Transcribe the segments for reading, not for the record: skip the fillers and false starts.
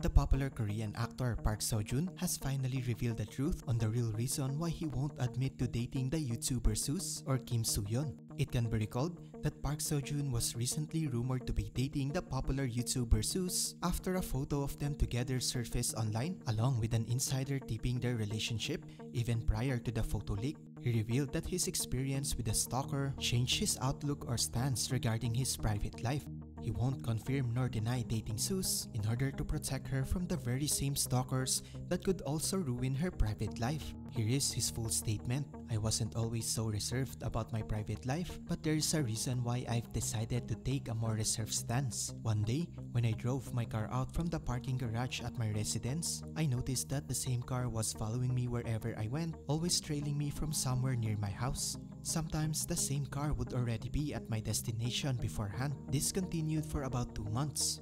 The popular Korean actor Park Seo Joon has finally revealed the truth on the real reason why he won't admit to dating the YouTuber Xooos or Kim Soo-yeon. It can be recalled that Park Seo Joon was recently rumored to be dating the popular YouTuber Xooos after a photo of them together surfaced online along with an insider tipping their relationship. Even prior to the photo leak, he revealed that his experience with the stalker changed his outlook or stance regarding his private life. He won't confirm nor deny dating Xooos in order to protect her from the very same stalkers that could also ruin her private life. Here is his full statement. "I wasn't always so reserved about my private life, but there is a reason why I've decided to take a more reserved stance. One day, when I drove my car out from the parking garage at my residence, I noticed that the same car was following me wherever I went, always trailing me from somewhere near my house. Sometimes the same car would already be at my destination beforehand. This continued for about 2 months.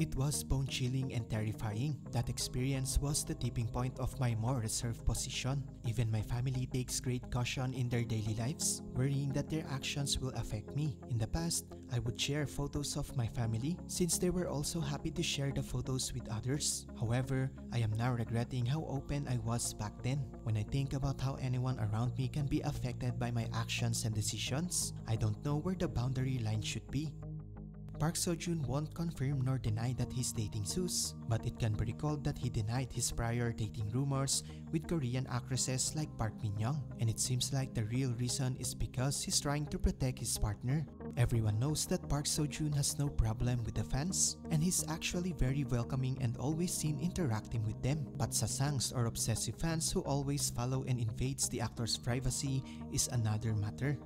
It was bone-chilling and terrifying. That experience was the tipping point of my more reserved position. Even my family takes great caution in their daily lives, worrying that their actions will affect me. In the past, I would share photos of my family since they were also happy to share the photos with others. However, I am now regretting how open I was back then. When I think about how anyone around me can be affected by my actions and decisions, I don't know where the boundary line should be." Park Seo Joon won't confirm nor deny that he's dating Xooos, but it can be recalled that he denied his prior dating rumors with Korean actresses like Park Min Young, and it seems like the real reason is because he's trying to protect his partner. Everyone knows that Park Seo Joon has no problem with the fans, and he's actually very welcoming and always seen interacting with them, but sasangs or obsessive fans who always follow and invades the actor's privacy is another matter.